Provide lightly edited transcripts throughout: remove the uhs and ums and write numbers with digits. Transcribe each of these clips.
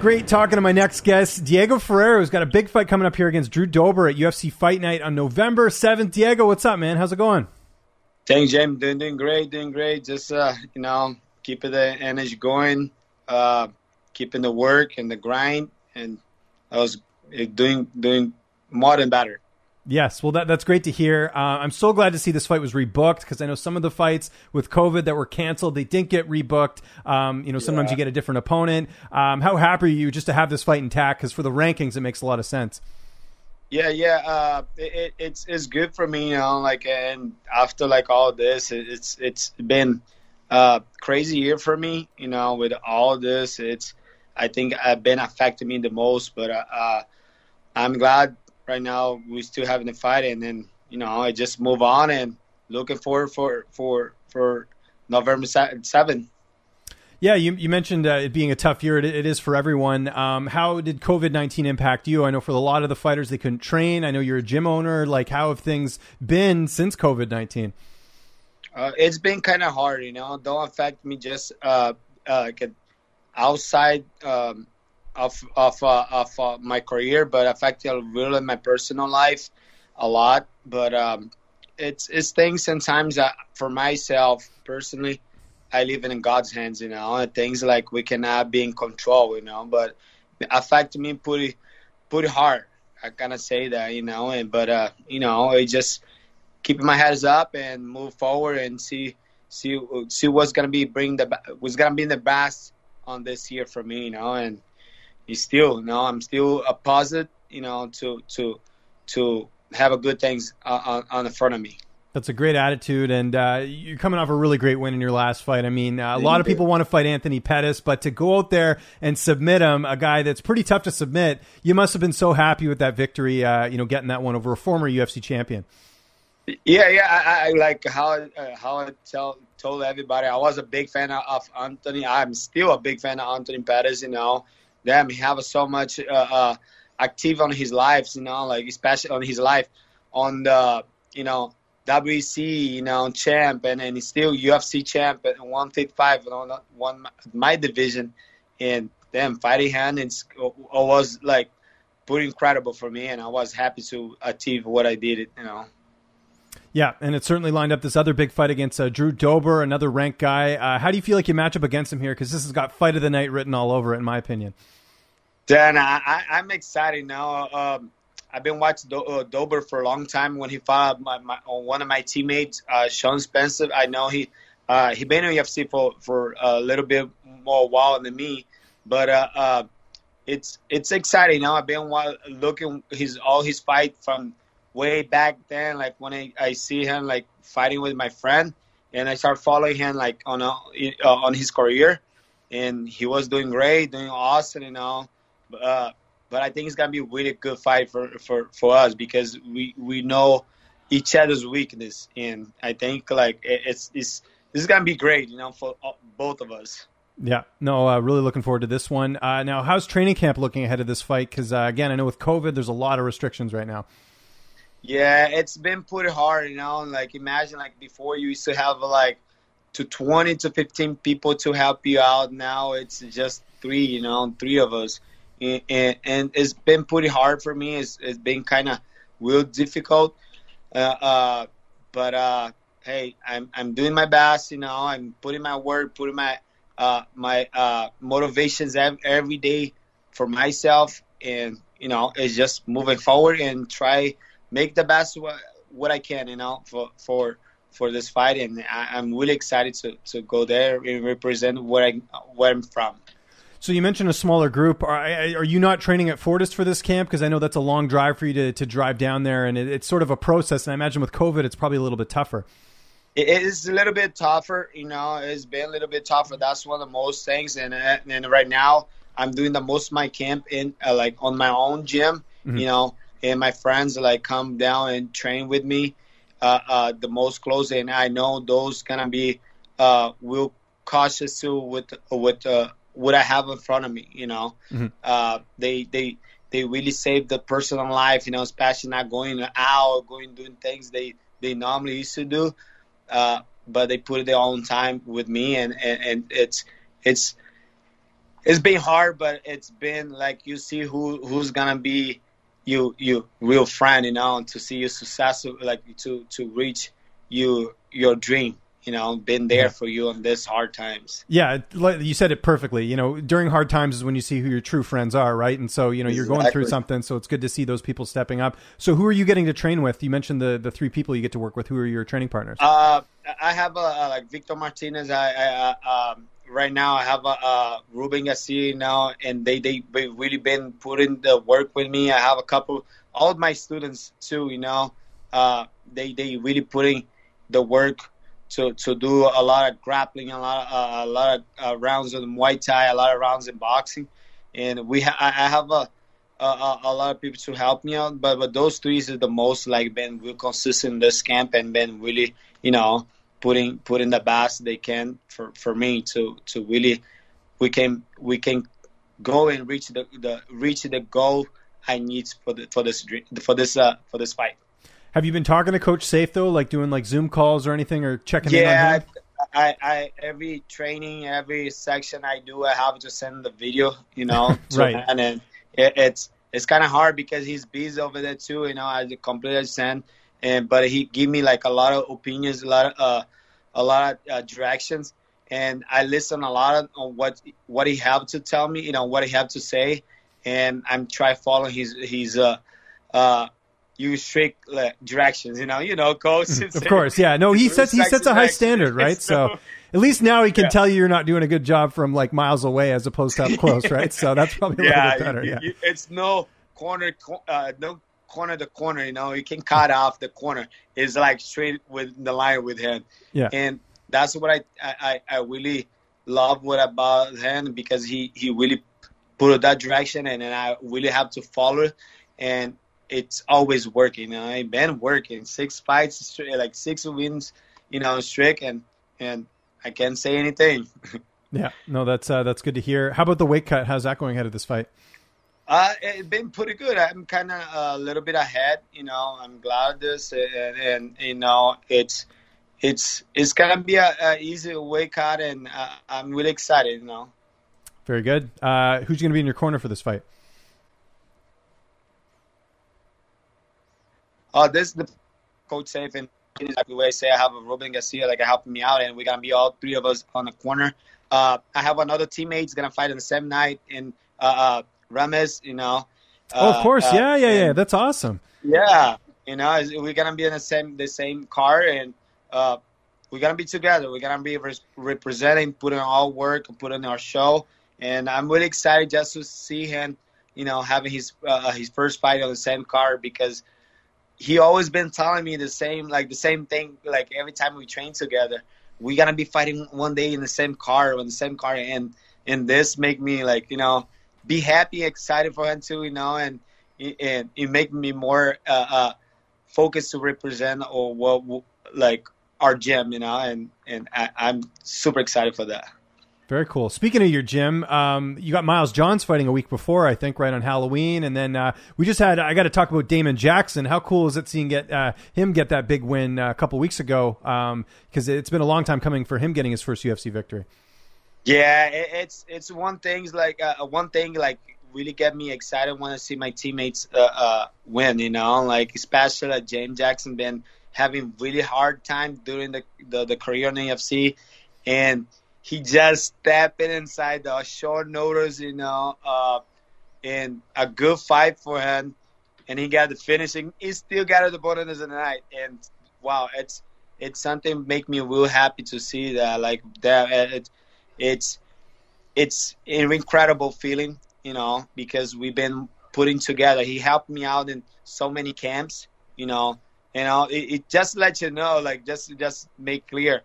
Great talking to my next guest, Diego Ferreira, who's got a big fight coming up here against Drew Dober at UFC Fight Night on November 7th. Diego, what's up, man? How's it going? Thanks, James. Doing great. Just, keeping the energy going, keeping the work and the grind, and I was doing more than better. Yes, well, that's great to hear. I'm so glad to see this fight was rebooked, because I know some of the fights with COVID that were canceled, they didn't get rebooked. Sometimes you get a different opponent. How happy are you just to have this fight intact? Because for the rankings, it makes a lot of sense. Yeah. It's good for me, and after all this, it's been a crazy year for me, with all this. I think I've been affecting me the most, but I'm glad. Right now, we still having the fight, and then I just move on and looking forward for November 7th. Yeah, you mentioned it being a tough year. It is for everyone. How did COVID-19 impact you? I know for a lot of the fighters, they couldn't train. I know you're a gym owner. How have things been since COVID-19? It's been kind of hard. Don't affect me just outside. Of my career, but affected really my personal life a lot. But it's things sometimes that for myself personally, I leave it in God's hands. And things we cannot be in control. But it affected me pretty hard. I kind of say that. I just keep my heads up and move forward and see what's gonna be the best on this year for me. And I'm still a positive, to have a good things on the front of me. That's a great attitude, and you're coming off a really great win in your last fight. A lot of people want to fight Anthony Pettis, but to go out there and submit him, a guy that's pretty tough to submit, you must have been so happy with that victory, getting that one over a former UFC champion. Yeah. I like how I told everybody, I was a big fan of Anthony. I'm still a big fan of Anthony Pettis, Damn, he have so much active on his lives, especially on his life on the, WEC, champ, and he's still UFC champ at 155, one my division, and damn, fighting hand, it was pretty incredible for me, and I was happy to achieve what I did, Yeah, and it certainly lined up this other big fight against Drew Dober, another ranked guy. How do you feel you match up against him here? Because this has got Fight of the Night written all over it, in my opinion. Dan, I'm excited now. I've been watching Dober for a long time. When he fought one of my teammates, Sean Spencer, I know he been in UFC for a little bit more while than me. But it's exciting now. I've been looking all his fight from way back then, when I see him fighting with my friend, and I start following him on his career, and he was doing great, doing awesome, but I think it's gonna be a really good fight for us, because we know each other's weakness, and I think this is gonna be great, for both of us. Yeah, no, really looking forward to this one. Now, how's training camp looking ahead of this fight? Because again, I know with COVID, there's a lot of restrictions right now. Yeah, it's been pretty hard, imagine before you used to have to 20 to 15 people to help you out. Now it's just three of us. And it's been pretty hard for me. It's been kind of real difficult. But hey, I'm doing my best, I'm putting my work, putting my motivations every day for myself. And, it's just moving forward and try make the best what I can, for this fight, and I'm really excited to go there and represent where I'm from. So you mentioned a smaller group. Are you not training at Fortis for this camp? Because I know that's a long drive for you to drive down there, and it's sort of a process. And I imagine with COVID, it's probably a little bit tougher. It is a little bit tougher, It's been a little bit tougher. That's one of the most things. And right now, I'm doing the most of my camp in on my own gym, mm-hmm. And my friends come down and train with me the most close, and I know those gonna be real cautious too with what I have in front of me. Mm-hmm. They really save the personal life, especially not going out, doing things they normally used to do, but they put their own time with me, and it's It's been hard, but it's been like you see who's gonna be you real friend, you know, and to see you successful, like to reach your dream, you know, been there for you in this hard times. Yeah, you said it perfectly. You know, during hard times is when you see who your true friends are, right? And so, you know, you're going through something, so it's good to see those people stepping up. So who are you getting to train with? You mentioned the three people you get to work with. Who are your training partners? I have like Victor Martinez. Right now I have Ruben Garcia now, and they really been putting the work with me. I have a couple, all of my students too, you know, they really putting the work to do a lot of grappling, a lot of rounds in Muay Thai, a lot of rounds in boxing, and I have a lot of people to help me out. But those three is the most like been real consistent in this camp and been really, you know, putting the best they can for me to really we can go and reach the goal I need for this fight. Have you been talking to Coach Safe though, like doing like Zoom calls or anything, or checking in on him? I every training, every section I do, I have to send the video, you know, right? And then it's kind of hard because he's busy over there too, you know. I completely understand. But he gave me like a lot of opinions, a lot of directions, and I listen a lot on what he have to tell me, you know, what he have to say, and I'm try following his strict directions, you know, coach. Of course, yeah. No, he sets a high standard, right? So at least now he can tell you you're not doing a good job from like miles away as opposed to up close, right? So that's probably a little bit better. It's no corner, corner to corner, you know, you can cut off the corner. It's like straight with the line with him. Yeah. And that's what I really love about him, because he really put that direction, and then I really have to follow it, and it's always working. You know? I've been working 6 fights, like 6 wins, you know, straight, and I can't say anything. Yeah, no, that's good to hear. How about the weight cut? How's that going ahead of this fight? It's been pretty good. I'm kind of a little bit ahead, you know. I'm glad of this, and you know, it's gonna be a easy weight cut, and I'm really excited, you know. Very good. Who's gonna be in your corner for this fight? This is the Coach Safe, and like the way I say, I have a Ruben Garcia like helping me out, and we're gonna be all three of us on the corner. I have another teammate's gonna fight on the same night, and Rames, you know. Oh, of course, yeah. That's awesome. Yeah, you know, we're gonna be in the same car, and we're gonna be together. We're gonna be representing, putting all work, putting our show, and I'm really excited just to see him, you know, having his first fight on the same car, because he always been telling me the same thing, like every time we train together, we're gonna be fighting one day in the same car, and this make me like, you know, be happy, excited for him too, you know, and it make me more focused to represent or like our gym, you know, and I'm super excited for that. Very cool. Speaking of your gym, you got Miles Johns fighting a week before, I think, right on Halloween, and then I got to talk about Damon Jackson. How cool is it seeing him get that big win a couple weeks ago? Because it's been a long time coming for him getting his first UFC victory. Yeah, it's one thing like really get me excited when I see my teammates win, you know, like especially James Jackson been having really hard time during the career in the UFC, and he just stepping inside the short notice, you know, and a good fight for him, and he got the finishing. He still got the bonus of the night, and wow, it's something make me real happy to see that like that. It's an incredible feeling, you know, because we've been putting together. He helped me out in so many camps, you know, it just lets you know, like just make clear.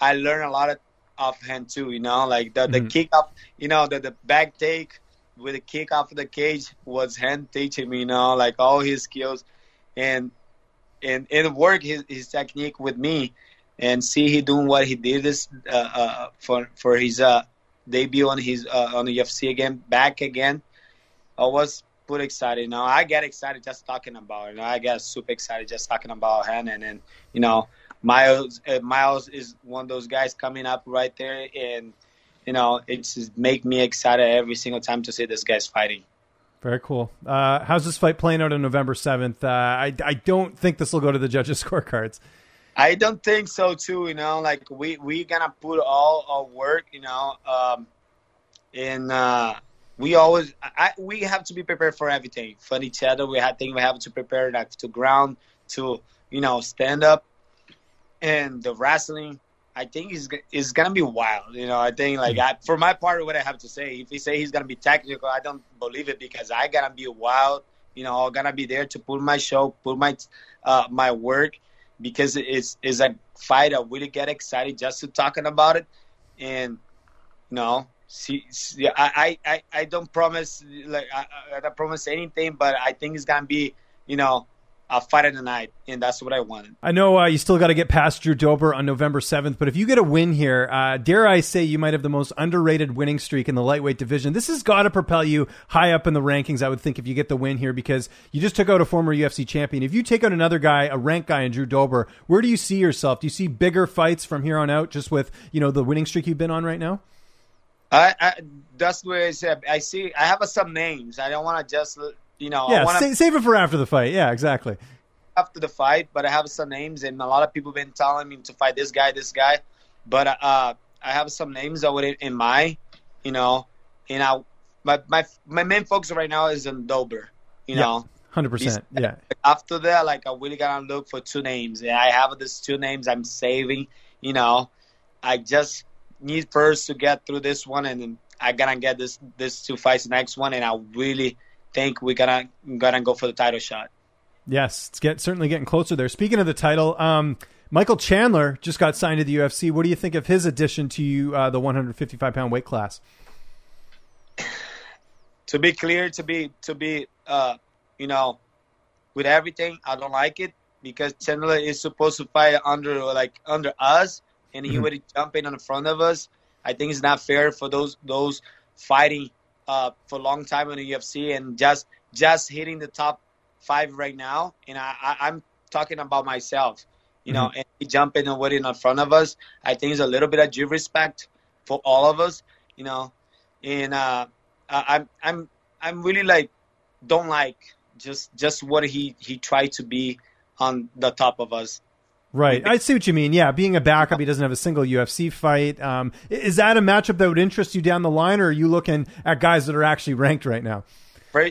I learned a lot of him too, you know, like the kick up, you know, the back take with the kick off of the cage was him teaching me, you know, like all his skills and work his technique with me. And see he doing what he did this for his debut on the UFC again, back again. I was pretty excited. You know, I get excited just talking about it. You know, I get super excited just talking about him. And then, you know, Miles is one of those guys coming up right there, and you know, it's make me excited every single time to see this guy's fighting. Very cool. How's this fight playing out on November 7th? I don't think this will go to the judges' scorecards. I don't think so, too. You know, like, we going to put all our work, you know, we always we have to be prepared for everything. For each other, we have to prepare, like, to ground, to, you know, stand up. And the wrestling, I think is going to be wild. You know, I think, like, for my part, what I have to say, if he say he's going to be technical, I don't believe it, because I got to be wild. You know, I'm going to be there to put my show, put my my work, because it's a fight I really get excited just to talking about it. And, you know, see I don't promise, like, I don't promise anything, but I think it's going to be, you know, a fight of the night, and that's what I wanted. I know you still got to get past Drew Dober on November 7th, but if you get a win here, dare I say you might have the most underrated winning streak in the lightweight division. This has got to propel you high up in the rankings, I would think, if you get the win here, because you just took out a former UFC champion. If you take out another guy, a ranked guy in Drew Dober, where do you see yourself? Do you see bigger fights from here on out just with, you know, the winning streak you've been on right now? I that's where I said I see. I have some names. I don't want to just... You know, yeah, I wanna save it for after the fight. Yeah, exactly. After the fight, but I have some names, and a lot of people have been telling me to fight this guy. But I have some names I would in mind, you know. And my main focus right now is on Dober, you know. 100%. Yeah. After that, like, I really gotta look for two names. And I have these two names I'm saving, you know. I just need first to get through this one, and then I gotta get this two fights, the next one, and I really think we're gonna go for the title shot. Yes, it's certainly getting closer there. Speaking of the title, Michael Chandler just got signed to the UFC. What do you think of his addition to the 155-pound weight class? To be clear, to be you know, with everything, I don't like it, because Chandler is supposed to fight under us, and he would jump in on the front of us. I think it's not fair for those fighting for a long time in the UFC and just hitting the top 5 right now. And I'm talking about myself, you know, and he jumping and waiting in front of us. I think it's a little bit of due respect for all of us, you know. And I'm really, like, don't like just what he tried to be on the top of us. Right. I see what you mean. Yeah, being a backup, he doesn't have a single UFC fight. Is that a matchup that would interest you down the line, or are you looking at guys that are actually ranked right now?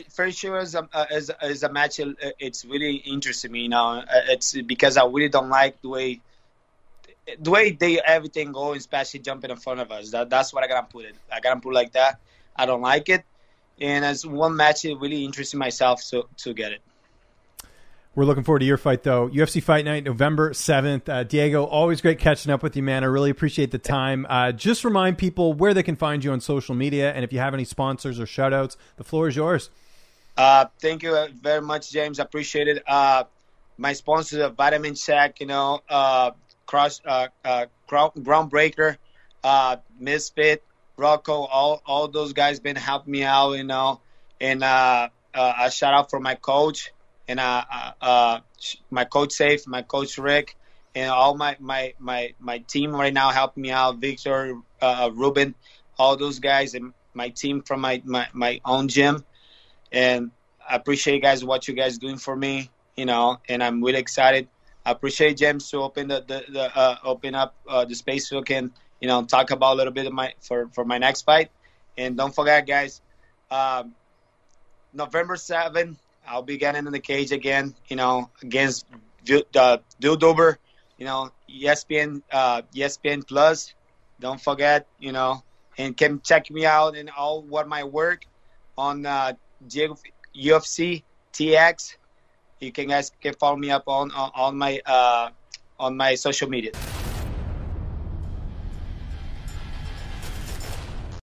For sure, as a match, it's really interesting me. You know, it's because I really don't like the way everything goes, especially jumping in front of us. That's what I gotta put it. I gotta put it like that. I don't like it, and as one match, it really interested myself to get it. We're looking forward to your fight, though. UFC Fight Night, November 7th. Diego, always great catching up with you, man. I really appreciate the time. Just remind people where they can find you on social media, and if you have any sponsors or shout-outs, the floor is yours. Thank you very much, James. I appreciate it. My sponsors are Vitamin Check, you know, Groundbreaker, Misfit, Rocco. All those guys been helping me out, you know. And a shout-out for my coach. And my coach Safe, my coach Rick, and all my team right now helping me out, Victor, Ruben, all those guys, and my team from my own gym. And I appreciate you guys, what you guys doing for me, you know, and I'm really excited. I appreciate James to open open up the space so I can, you know, talk about a little bit of for my next fight. And don't forget, guys, November 7th, I'll be getting in the cage again, you know, against Drew Dober, you know, ESPN Plus. Don't forget, you know, and can check me out and all what my work on UFC TX. You guys can follow me up on my social media.